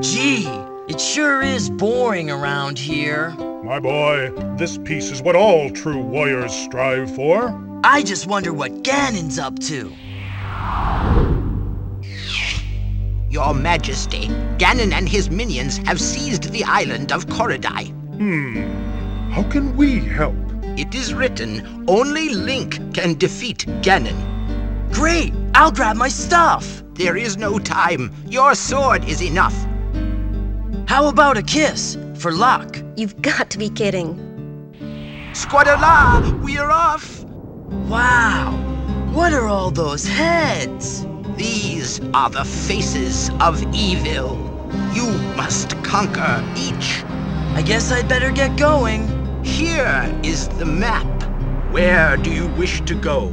Gee, it sure is boring around here. My boy, this peace is what all true warriors strive for. I just wonder what Ganon's up to. Your Majesty, Ganon and his minions have seized the island of Koridai. How can we help? It is written, only Link can defeat Ganon. Great! I'll grab my stuff! There is no time. Your sword is enough. How about a kiss? For luck. You've got to be kidding. Squadola, we are off! Wow! What are all those heads? These are the faces of evil. You must conquer each. I guess I'd better get going. Here is the map. Where do you wish to go?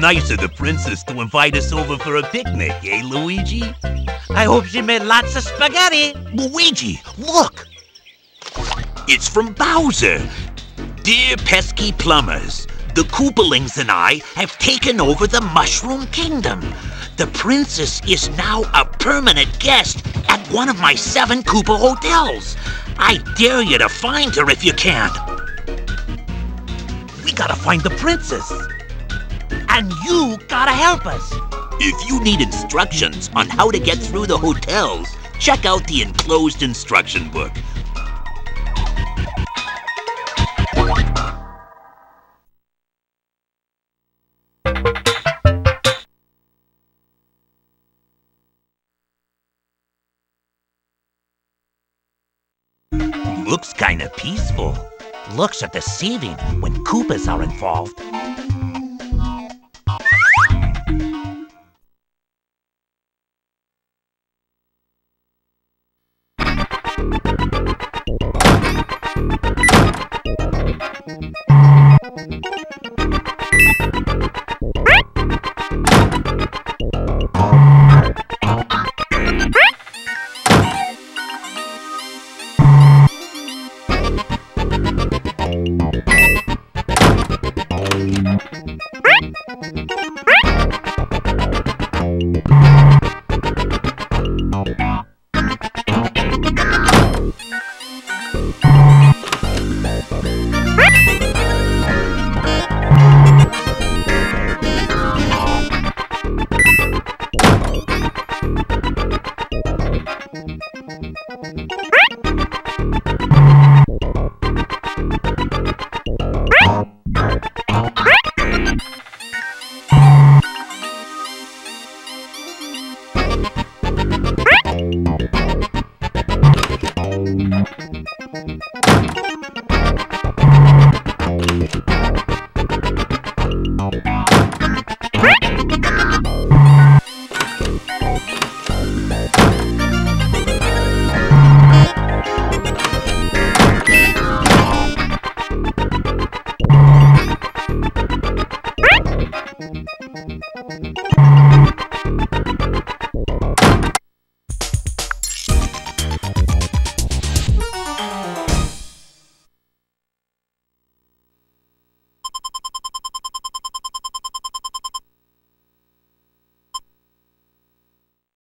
Nice of the princess to invite us over for a picnic, eh, Luigi? I hope she made lots of spaghetti. Luigi, look! It's from Bowser. Dear pesky plumbers, the Koopalings and I have taken over the Mushroom Kingdom. The princess is now a permanent guest at one of my 7 Koopa hotels. I dare you to find her if you can. We gotta find the princess. And you gotta help us. If you need instructions on how to get through the hotels, check out the enclosed instruction book. Looks kinda peaceful. Looks are deceiving when Koopas are involved.